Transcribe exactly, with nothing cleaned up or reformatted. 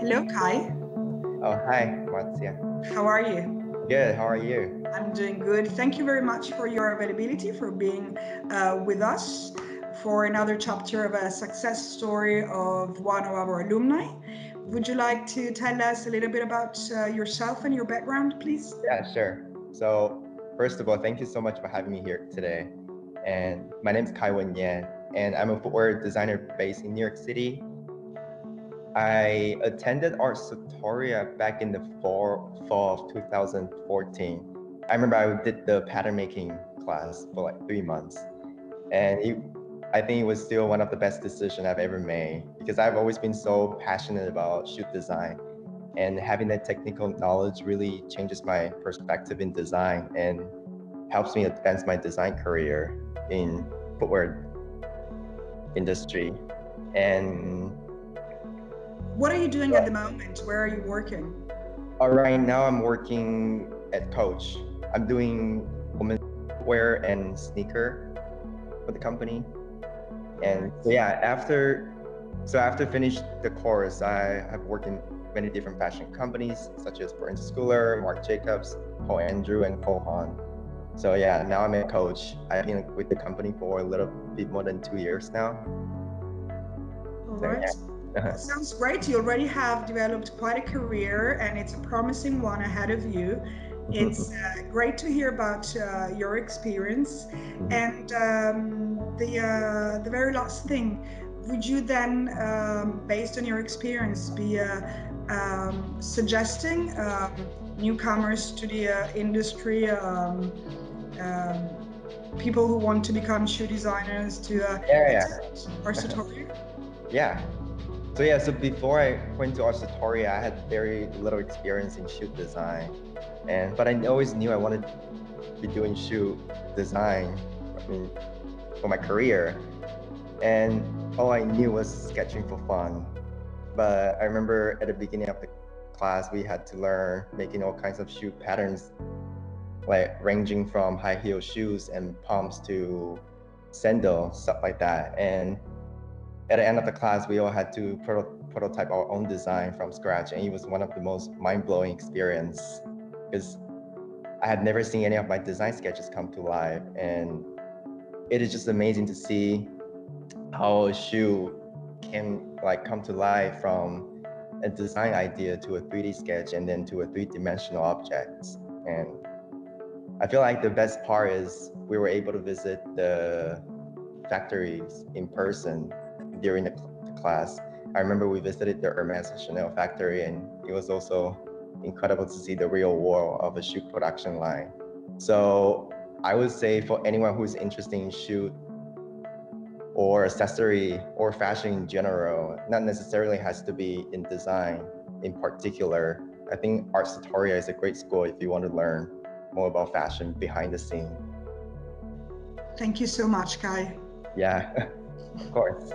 Hello, Kai. Oh, hi, Marcia. How are you? Good, how are you? I'm doing good. Thank you very much for your availability, for being uh, with us for another chapter of a success story of one of our alumni. Would you like to tell us a little bit about uh, yourself and your background, please? Yeah, sure. So first of all, thank you so much for having me here today. And my name is Kai Wen-Yan, and I'm a footwear designer based in New York City. I attended Arsutoria back in the fall, fall of two thousand fourteen. I remember I did the pattern making class for like three months. And it, I think it was still one of the best decisions I've ever made, because I've always been so passionate about shoe design, and having that technical knowledge really changes my perspective in design and helps me advance my design career in footwear industry. And what are you doing at the moment? Where are you working? Uh, right now, I'm working at Coach. I'm doing women's wear and sneaker for the company. And so yeah, after so after finished the course, I have worked in many different fashion companies, such as Brooks Schooler, Marc Jacobs, Paul Andrew, and Cole Haan. So yeah, now I'm at Coach. I've been with the company for a little bit more than two years now. All so, right. Yeah. Sounds great. You already have developed quite a career, and it's a promising one ahead of you. It's uh, great to hear about uh, your experience. And um, the, uh, the very last thing, would you then, um, based on your experience, be uh, um, suggesting um, newcomers to the uh, industry, um, um, people who want to become shoe designers to uh, yeah, yeah. Arsutoria? Yeah. So yeah, so before I went to Arsutoria, I had very little experience in shoe design, and but I always knew I wanted to be doing shoe design I mean, for my career, and all I knew was sketching for fun. But I remember at the beginning of the class, we had to learn making all kinds of shoe patterns, like ranging from high heel shoes and pumps to sandals, stuff like that. And at the end of the class, we all had to proto prototype our own design from scratch, and it was one of the most mind-blowing experiences, because I had never seen any of my design sketches come to life, and it is just amazing to see how a shoe can like come to life from a design idea to a three D sketch and then to a three-dimensional object. And I feel like the best part is we were able to visit the factories in person during the class. I remember we visited the Hermes and Chanel factory, and it was also incredible to see the real world of a shoe production line. So I would say for anyone who's interested in shoe or accessory or fashion in general, not necessarily has to be in design in particular, I think Arsutoria is a great school if you want to learn more about fashion behind the scene. Thank you so much, Kai. Yeah, of course.